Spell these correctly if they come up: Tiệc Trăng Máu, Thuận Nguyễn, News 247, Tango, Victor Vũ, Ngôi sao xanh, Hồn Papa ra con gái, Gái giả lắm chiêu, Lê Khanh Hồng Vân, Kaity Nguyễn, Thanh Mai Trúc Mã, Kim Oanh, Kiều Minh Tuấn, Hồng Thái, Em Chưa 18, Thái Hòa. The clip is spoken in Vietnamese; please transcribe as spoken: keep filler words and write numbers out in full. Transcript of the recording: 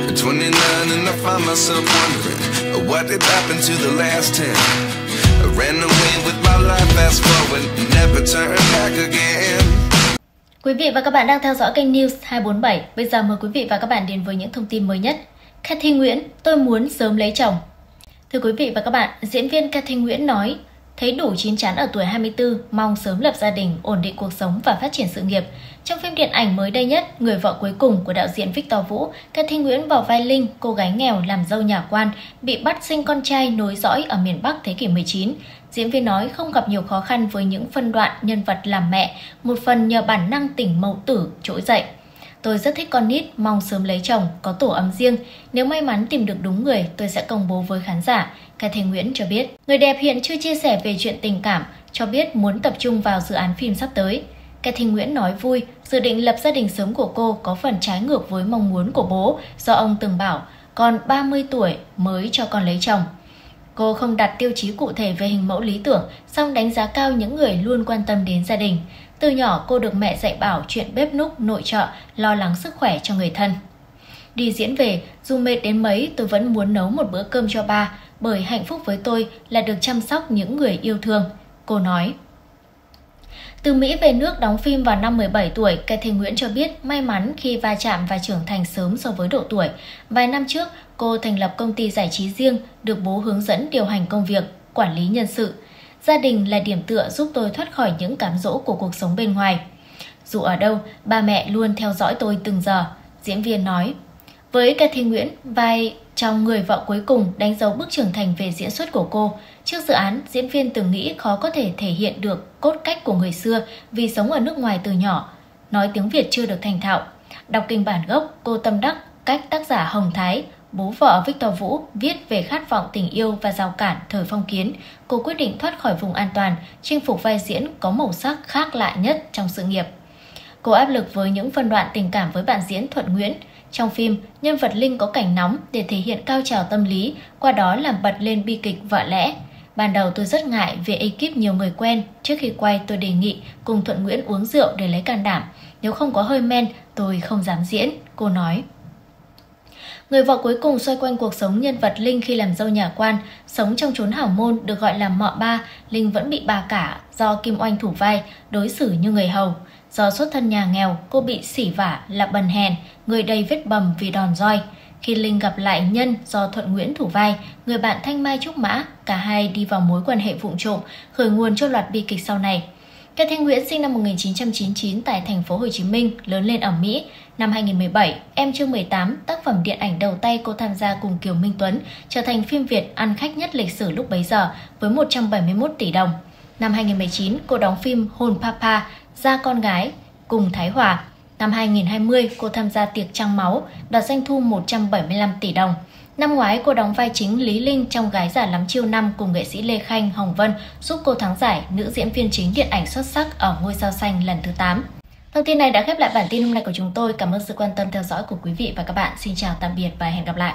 At twenty-nine and I find myself wondering what did happen to the last ten. I ran away with my life, fast forward, never turn back again. Quý vị và các bạn đang theo dõi kênh News hai bốn bảy. Bây giờ mời quý vị và các bạn đến với những thông tin mới nhất. Kaity Nguyễn, tôi muốn sớm lấy chồng. Thưa quý vị và các bạn, diễn viên Kaity Nguyễn nói, thấy đủ chín chắn ở tuổi hai mươi tư, mong sớm lập gia đình, ổn định cuộc sống và phát triển sự nghiệp. Trong phim điện ảnh mới đây nhất, Người vợ cuối cùng của đạo diễn Victor Vũ, Kaity Nguyễn vào vai Linh, cô gái nghèo làm dâu nhà quan, bị bắt sinh con trai nối dõi ở miền Bắc thế kỷ mười chín. Diễn viên nói không gặp nhiều khó khăn với những phân đoạn nhân vật làm mẹ, một phần nhờ bản năng tình mẫu tử trỗi dậy. Tôi rất thích con nít, mong sớm lấy chồng, có tổ ấm riêng. Nếu may mắn tìm được đúng người, tôi sẽ công bố với khán giả, Kaity Nguyễn cho biết. Người đẹp hiện chưa chia sẻ về chuyện tình cảm, cho biết muốn tập trung vào dự án phim sắp tới. Kaity Nguyễn nói vui, dự định lập gia đình sớm của cô có phần trái ngược với mong muốn của bố, do ông từng bảo, con ba mươi tuổi mới cho con lấy chồng. Cô không đặt tiêu chí cụ thể về hình mẫu lý tưởng, song đánh giá cao những người luôn quan tâm đến gia đình. Từ nhỏ cô được mẹ dạy bảo chuyện bếp núc, nội trợ, lo lắng sức khỏe cho người thân. Đi diễn về, dù mệt đến mấy tôi vẫn muốn nấu một bữa cơm cho ba, bởi hạnh phúc với tôi là được chăm sóc những người yêu thương, cô nói. Từ Mỹ về nước đóng phim vào năm mười bảy tuổi, Kaity Nguyễn cho biết may mắn khi va chạm và trưởng thành sớm so với độ tuổi. Vài năm trước, cô thành lập công ty giải trí riêng, được bố hướng dẫn điều hành công việc, quản lý nhân sự. Gia đình là điểm tựa giúp tôi thoát khỏi những cám dỗ của cuộc sống bên ngoài. Dù ở đâu, ba mẹ luôn theo dõi tôi từng giờ, diễn viên nói. Với Kaity Nguyễn, vai trong Người vợ cuối cùng đánh dấu bước trưởng thành về diễn xuất của cô. Trước dự án, diễn viên từng nghĩ khó có thể thể hiện được cốt cách của người xưa vì sống ở nước ngoài từ nhỏ, nói tiếng Việt chưa được thành thạo. Đọc kịch bản gốc, cô tâm đắc cách tác giả Hồng Thái, bố vợ Victor Vũ, viết về khát vọng tình yêu và rào cản thời phong kiến. Cô quyết định thoát khỏi vùng an toàn, chinh phục vai diễn có màu sắc khác lạ nhất trong sự nghiệp. Cô áp lực với những phân đoạn tình cảm với bạn diễn Thuận Nguyễn. Trong phim, nhân vật Linh có cảnh nóng để thể hiện cao trào tâm lý, qua đó làm bật lên bi kịch Vợ lẽ. Ban đầu tôi rất ngại vì ekip nhiều người quen. Trước khi quay tôi đề nghị cùng Thuận Nguyễn uống rượu để lấy can đảm. Nếu không có hơi men, tôi không dám diễn, cô nói. Người vợ cuối cùng xoay quanh cuộc sống nhân vật Linh khi làm dâu nhà quan, sống trong chốn hảo môn được gọi là mọ ba. Linh vẫn bị bà cả do Kim Oanh thủ vai, đối xử như người hầu. Do xuất thân nhà nghèo, cô bị sỉ vả là bần hèn, người đầy vết bầm vì đòn roi. Khi Linh gặp lại Nhân do Thuận Nguyễn thủ vai, người bạn Thanh Mai Trúc Mã, cả hai đi vào mối quan hệ vụng trộm, khởi nguồn cho loạt bi kịch sau này. Kaity Nguyễn sinh năm một nghìn chín trăm chín mươi chín tại thành phố Hồ Chí Minh, lớn lên ở Mỹ. Năm hai nghìn không trăm mười bảy, Em Chưa mười tám, tác phẩm điện ảnh đầu tay cô tham gia cùng Kiều Minh Tuấn, trở thành phim Việt ăn khách nhất lịch sử lúc bấy giờ với một trăm bảy mươi mốt tỷ đồng. Năm hai nghìn không trăm mười chín, cô đóng phim Hồn Papa ra con gái cùng Thái Hòa. Năm hai nghìn không trăm hai mươi, cô tham gia Tiệc Trăng Máu, đạt doanh thu một trăm bảy mươi lăm tỷ đồng. Năm ngoái, cô đóng vai chính Lý Linh trong Gái Giả Lắm Chiêu năm cùng nghệ sĩ Lê Khanh Hồng Vân, giúp cô thắng giải nữ diễn viên chính điện ảnh xuất sắc ở Ngôi Sao Xanh lần thứ tám. Thông tin này đã khép lại bản tin hôm nay của chúng tôi. Cảm ơn sự quan tâm theo dõi của quý vị và các bạn. Xin chào, tạm biệt và hẹn gặp lại.